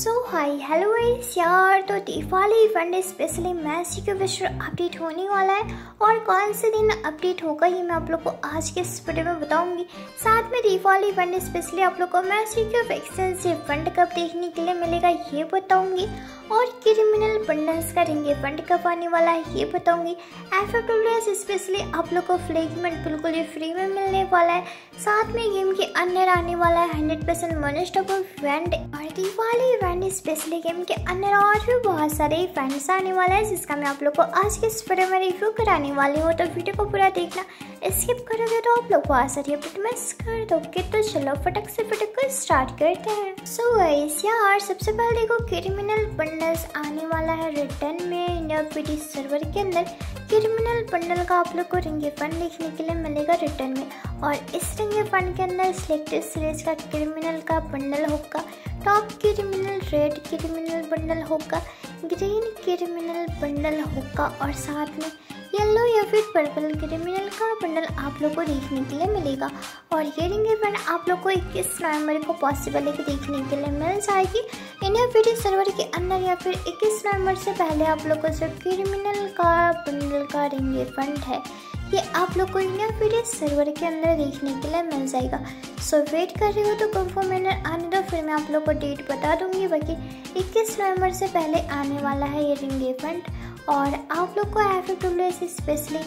सो hi hello guys यार, तो Diwali event specially magic cube update होने वाला है और कौन से दिन अपडेट होगा ये मैं आप लोग को आज के इस वीडियो में बताऊंगी। साथ में दिवाली इवेंट स्पेशली आप लोग को मैजिक क्यूब एक्सचेंज इवेंट कब देखने के लिए मिलेगा ये बताऊंगी और क्रिमिनल बंडल्स का रिंग इवेंट कब आने वाला है ये बताऊंगी। एफएस स्पेशली आप लोग को फ्लेगमेंट बिल्कुल ही फ्री में मिलने वाला है। साथ में गेम के अंदर आने वाला है 100% मोनोस्टॉप इवेंट और दिवाली इवेंट स्पेशली गेम के अंदर और भी बहुत सारे इवेंट्स आने वाला है जिसका मैं आप लोग को आज के इस वीडियो में रिव्यू कराने वाली हूँ। तो वीडियो को पूरा देखना, स्किप करोगे तो आप लोग बहुत सारी अपडेट मिस कर दोगे। तो चलो फटक से फटक को स्टार्ट करते हैं। सो गाइस यार, सबसे पहले देखो क्रिमिनल बंडल्स आने वाला है रिटर्न में इंडिया पीटी सर्वर के अंदर। क्रिमिनल बंडल का आप लोग को रिंग इवेंट देखने के लिए मिलेगा रिटर्न में और इस रिंग इवेंट के अंदर सिलेक्टेड सीरीज का क्रिमिनल का बंडल होगा। Top criminal red criminal bundle होगा, ग्रीन क्रिमिनल बंडल होगा और साथ में येलो या फिर पर्पल क्रिमिनल का बंडल आप लोग को देखने के लिए मिलेगा। और ये रिंग इवेंट आप लोग को 21 नवंबर को पॉसिबल है कि देखने के लिए मिल जाएगी इंडिया पीटी सर्वर के अंदर या फिर 21 नवंबर से पहले आप लोग को जो क्रिमिनल का बंडल का रिंग इवेंट है ये आप लोग को इंडिया पीटी सर्वर के अंदर देखने के लिए मिल जाएगा। सो वेट कर रहे हो तो कंफर्म आने दो, फिर मैं आप लोग को डेट बता दूंगी। बाकी 21 नवंबर से पहले आने वाला है ये रिंग इवेंट और आप लोग को एफ स्पेशली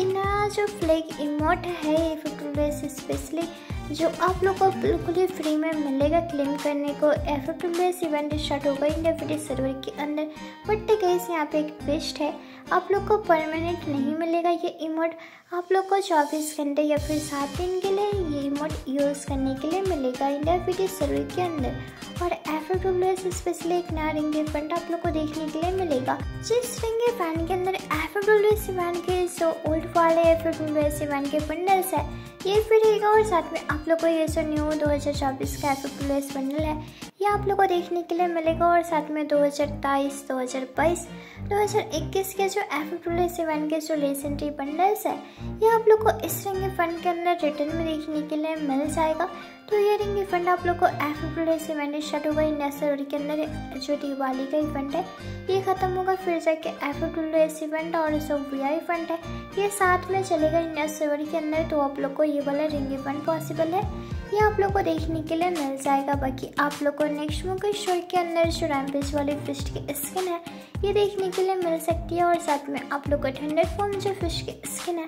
इनका जो फ्लैग इमोट है एफ स्पेशली जो आप लोग को बिल्कुल ही फ्री में मिलेगा क्लेम करने को। एफ इवेंट स्टार्ट होगा इंडिया पीटी सर्वर के अंदर, बट गाइस यहाँ पे एक ट्विस्ट है, आप लोग को परमानेंट नहीं मिलेगा ये इमोट, आप लोग को 24 घंटे या फिर 7 दिन के लिए ये इमोट यूज़ करने के लिए मिलेगा इंडिया पीटी सर्वर के अंदर। और एफ स्पेशली एक नया रिंग इवेंट आप लोग को देखने के लिए मिलेगा जिस रिंग इवेंट के अंदर एफ इवेंट के जो ओल्ड वाले एफ इवेंट के बंडल्स है ये फिर रहेगा और साथ में आप लोग को ये जो न्यू 2024 का एफ बंडल है ये आप लोग को देखने के लिए मिलेगा। और साथ में 2023, 2022, 2021 के जो एफ इवेंट के जो लेजेंडरी बंडल्स है ये आप लोग को इस रिंग इवेंट के अंदर रिटर्न में देखने के लिए मिल जाएगा। तो ये रिंग इवेंट आप लोग को एफ इवेंट स्टार्ट होगा इंडिया सर्वर के अंदर, जो दिवाली का इवेंट है ये ख़त्म होगा फिर जाके एफ इवेंट और जो वी इवेंट है ये साथ में चलेगा इंडिया सर्वर के अंदर। तो आप लोग को ये वाला रिंग इवेंट पॉसिबल है ये आप लोग को देखने के लिए मिल जाएगा। बाकी आप लोग को नेक्स्ट मुके शो के अंदर जो रैम्पेज वाली फिश की स्किन है ये देखने के लिए मिल सकती है और साथ में आप लोग को ठंडे फॉर्म जो फिश की स्किन है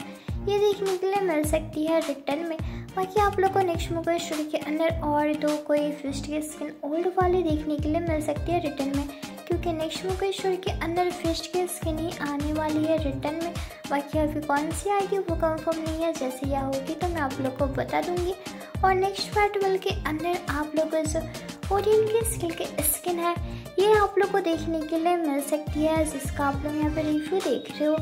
ये देखने के लिए मिल सकती है रिटर्न में। बाकी आप लोग को नेक्स्ट मुके शो के अंदर और दो कोई फिश की स्किन ओल्ड वाली देखने के लिए मिल सकती है रिटर्न में, क्योंकि नेक्स्ट मुके शो के अंदर फिश की स्किन ही आने वाली है रिटर्न में। बाकी अभी कौन सी आएगी वो कंफर्म नहीं है, जैसे यह होगी तो मैं आप लोग को बता दूंगी। और नेक्स्ट पार्ट 12 के अंदर आप लोग को जो ओरियन की स्किल की स्किन है ये आप लोग को देखने के लिए मिल सकती है जिसका आप लोग यहाँ पे रिव्यू देख रहे हो।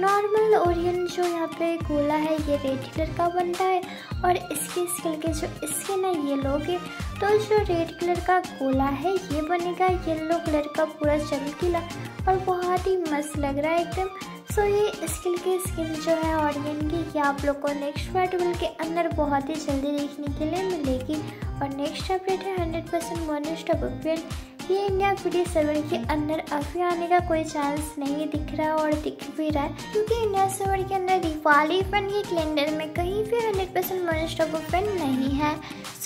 नॉर्मल ओरियन जो यहाँ पे गोला है ये रेड कलर का बनता है और इसकी स्किल की जो स्किन है ये लोगे तो जो रेड कलर का गोला है ये बनेगा येलो कलर का पूरा चमकीला और बहुत ही मस्त लग रहा है एकदम। सो ये स्किल की स्किन जो है ऑरियन की ये आप लोग को नेक्स्ट पार्टल के अंदर बहुत ही जल्दी देखने के लिए मिलेगी। और नेक्स्ट अपडेट है 100% मोनोस्टॉप इवेंट, ये इंडिया पीटी सर्वर के अंदर अभी आने का कोई चांस नहीं दिख रहा और दिख भी रहा है क्योंकि इंडिया सर्वर के अंदर दिवाली इवेंट के कैलेंडर में कहीं भी 100% मोनोस्टॉप इवेंट नहीं है।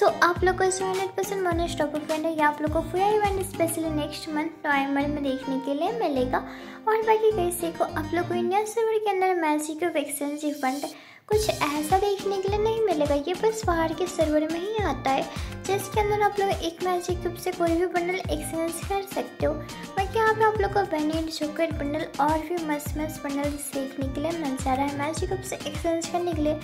सो आप लोग को 100% मोनोस्टॉप इवेंट है ये आप लोग को free event specially next month नवंबर में देखने के लिए मिलेगा। और बाकी कैसे को आप लोग को इंडिया सर्वर के अंदर मैजिक क्यूब एक्सचेंज इवेंट कुछ ऐसा देखने के लिए नहीं मिलेगा, ये बस बाहर के सर्वर में ही आता है जिसके अंदर आप लोग एक मैजिक क्यूब से कोई भी बंडल एक्सचेंज कर सकते हो। बाकी यहाँ पे आप लोग को बैनेट जोकर बंडल और भी मस्त मस्त बंडल देखने के लिए मिल जा रहा है मैजिक क्यूब से एक्सचेंज करने के लिए,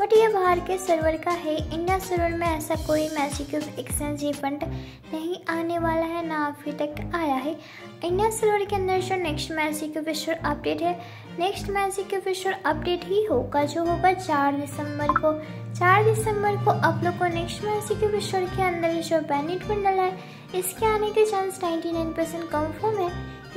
बट ये बाहर के सर्वर का है। इंडिया सर्वर में ऐसा कोई मैजिक क्यूब एक्सचेंज इवेंट नहीं आने वाला है, ना अभी तक आया है। इंडिया सर्वर के अंदर जो नेक्स्ट मैजिक क्यूब अपडेट है नेक्स्ट मैजिक क्यूब अपडेट ही होगा जो होगा 4 दिसंबर को। 4 दिसंबर को आप लोग को नेक्स्ट मैजिक क्यूब के अंदर जो बैनेट बंडल है इसके आने के चांस 99% कंफर्म है,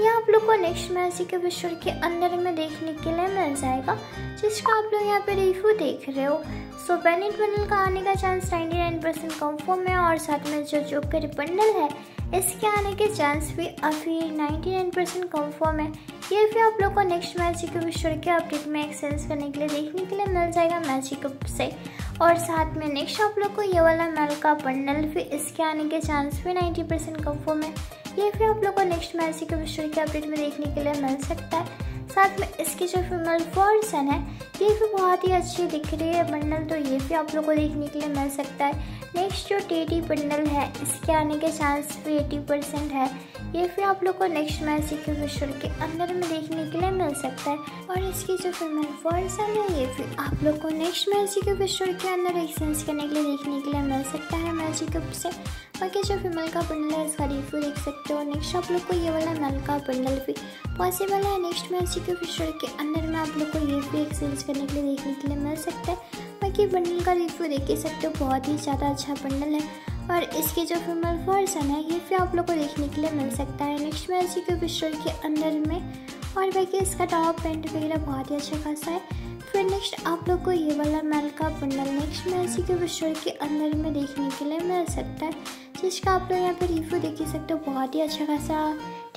यह आप लोग को नेक्स्ट मैजिक क्यूब के अंदर में देखने के लिए मिल जाएगा जिसका आप लोग यहाँ पे रिव्यू देख रहे हो। सो बैनेट बंडल का आने का चांस 99% कंफर्म है और साथ में जो जोकर बंडल है इसके आने के चांस भी अभी 99% कंफर्म है। ये भी आप लोग को नेक्स्ट मैजिक क्यूब स्टोर के अपडेट में एक्सेस करने के लिए देखने के लिए मिल जाएगा मैजिक क्यूब से। और साथ में नेक्स्ट आप लोग को ये वाला मेल का बंडल भी इसके आने के चांस भी 90% कंफर्म है। ये भी आप लोग को नेक्स्ट मैजिक क्यूब स्टोर के अपडेट में देखने के लिए मिल सकता है। साथ में इसकी जो फीमेल वर्जन है ये भी बहुत ही अच्छी दिख रही है बंडल, तो ये भी आप लोग को देखने के लिए मिल सकता है। नेक्स्ट जो टेडी बंडल है इसके आने के चांस भी 80% है। ये भी आप लोग को नेक्स्ट मैजिक क्यूब स्टोर के अंदर में देखने के लिए मिल सकता है। और इसकी जो फीमेल वर्जन है ये भी आप लोग को नेक्स्ट मैजिक क्यूब स्टोर के अंदर एक्सचेंज करने के लिए देखने के लिए मिल सकता है मैजिक क्यूब से। बाकी जो फीमेल का बंडल है इसका रिव्यू देख सकते हो। नेक्स्ट आप लोग को ये वाला मेल का बंडल भी पॉसिबल है। नेक्स्ट मैजिक क्यूब स्टोर के अंदर में आप लोग को ये भी एक्सचेंज करने के लिए देखने के लिए मिल सकता है। बाकी बंडल का रिव्यू देख ही सकते हो, बहुत ही ज़्यादा अच्छा बंडल है। और इसकी जो फीमेल वर्जन है ये भी आप लोग को देखने के लिए मिल सकता है नेक्स्ट मैजिक क्यूब स्टोर के अंदर में। और बाकी इसका टॉप पैंट वगैरह बहुत ही अच्छा खासा है। फिर नेक्स्ट आप लोग को ये वाला मेल का bundle next magic cube store के अंदर में देखने के लिए मिल सकता है, जिसका आप लोग यहाँ पे रिव्यू देख ही सकते हो। बहुत ही अच्छा खासा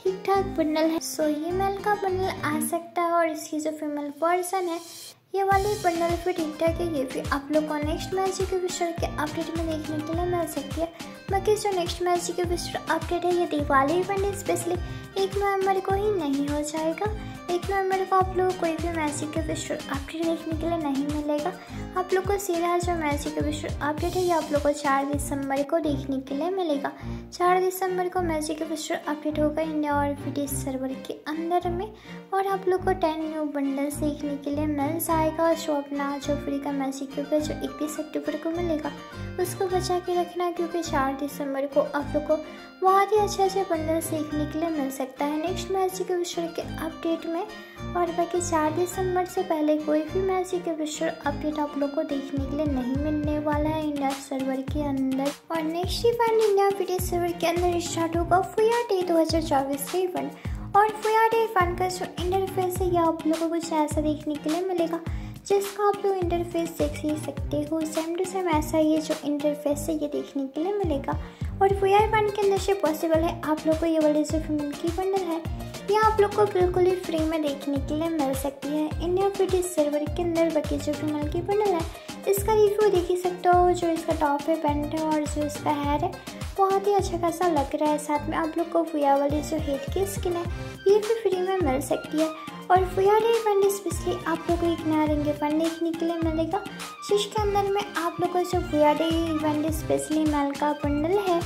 ठीक ठाक बंडल है। सो ये मेल का बंडल आ सकता है। और इसकी जो फीमेल वर्जन है ये वाली बंडल भी ठीक ठाक है। ये भी आप लोग को नेक्स्ट मैजिक क्यूब स्टोर के अपडेट में देखने के लिए मिल सकती है। बाकी जो next magic cube store update है ये दिवाली इवेंट स्पेशली 1 नवंबर को ही नहीं हो जाएगा। 1 नवंबर को आप लोग कोई भी मैजिक क्यूब स्टोर अपडेट देखने के लिए नहीं मिलेगा। आप लोग को सीधा जो मैजिक क्यूब स्टोर अपडेट है ये आप लोग को 4 दिसंबर को देखने के लिए मिलेगा। 4 दिसंबर को मैजिक क्यूब स्टोर अपडेट होगा इंडिया और विदेश सर्वर के अंदर में। और आप लोग को 10 न्यू बंडल्स देखने के लिए मिल जाएगा। और जो अपना जो फ्री का मैजिक क्यूब है जो 31 अक्टूबर को मिलेगा उसको बचा के रखना, क्योंकि 4 दिसंबर को आप लोग को बहुत ही अच्छे अच्छे बंडल्स देखने के लिए मिल सकता है नेक्स्ट मैजिक क्यूब स्टोर के अपडेट में। और बाकी 4 दिसंबर से पहले कोई भी मैजिक क्यूब स्टोर अपडेट आप लोग को देखने के लिए नहीं मिलने वाला है इंडिया सर्वर के अंदर। और नेक्स्ट इवेंट इंडिया विदेश सर्वर के अंदर स्टार्ट होगा फुया डे 2024 का इवेंट। और फुया डे इवेंट का जो इंटरफेस है यह आप लोग को कुछ ऐसा देखने के लिए मिलेगा, जिसका आप लोग इंटरफेस देख ही सकते हो। सेम टू सेम ऐसा ये जो इंटरफेस है ये देखने के लिए मिलेगा। और फुया इवेंट के अंदर से पॉसिबल है आप लोग को ये वाले जो फीमेल की बंडल है ये आप लोग को बिल्कुल ही फ्री में देखने के लिए मिल सकती है इंडिया विदेश सर्वर के अंदर। बाकी जो फीमेल की बंडल है इसका रिव्यू देख ही सकते हो। जो इसका टॉप है, पैंट है और जो इसका हेयर है बहुत ही अच्छा खासा लग रहा है। साथ में आप लोग को फुया वाली जो हेड की स्किन है ये भी फ्री में मिल सकती है। और फुया डे फंड स्पेशली आप लोग को एक नया रंग फंड देखने के लिए मिलेगा, जिसके अंदर में आप लोग को जो फुया डे फंड स्पेशली मेल का बंडल है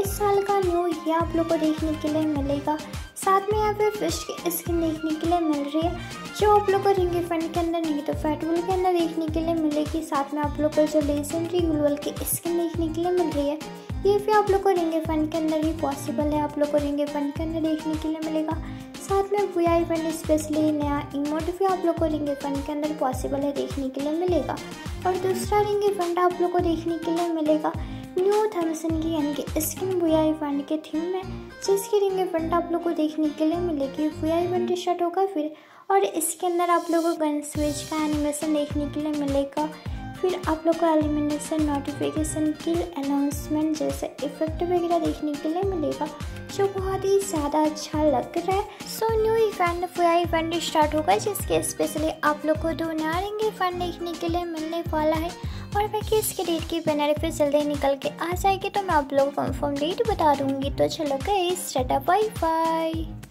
इस साल का न्यू ये आप लोग को देखने के लिए मिलेगा। साथ में यहाँ पे फिश की स्किन देखने के लिए मिल रही है, जो आप लोग को रिंग फंड के अंदर नहीं तो फैटबुल के अंदर देखने के लिए मिलेगी। साथ में आप लोग को जो लेजेंडरी ग्लूवल की स्किन देखने के लिए मिल रही है ये भी आप लोग को रिंग फंड के अंदर ही पॉसिबल है, आप लोग को रिंग फंड के अंदर देखने के लिए मिलेगा। साथ में फुया इवेंट स्पेशली नया इमोट भी आप लोग को रिंग फंड के अंदर पॉसिबल है देखने के लिए मिलेगा। और दूसरा रिंग फंड आप लोग को देखने के लिए मिलेगा न्यू थम्सन की यानी कि स्किन फुया इवेंट के थीम में, जिसकी रिंग इवेंट आप लोग को देखने के लिए मिलेगी। फुया इवेंट स्टार्ट होगा फिर, और इसके अंदर आप लोग को गन स्विच का एनिमेशन देखने के लिए मिलेगा। फिर आप लोग को एलिमिनेशन, नोटिफिकेशन, किल अनाउंसमेंट जैसे इफेक्ट वगैरह देखने के लिए मिलेगा, जो बहुत ही ज़्यादा अच्छा लग रहा है। So new event फुया event start होगा, जिसके स्पेशली आप लोग को 2 नया रिंग इवेंट देखने के लिए मिलने वाला है। और बाकी इसके डेट की बैनर फिर जल्दी निकल के आ जाएगी, तो मैं आप लोग को कंफर्म डेट बता दूंगी। तो चलो गाइस, टाटा बाय बाय।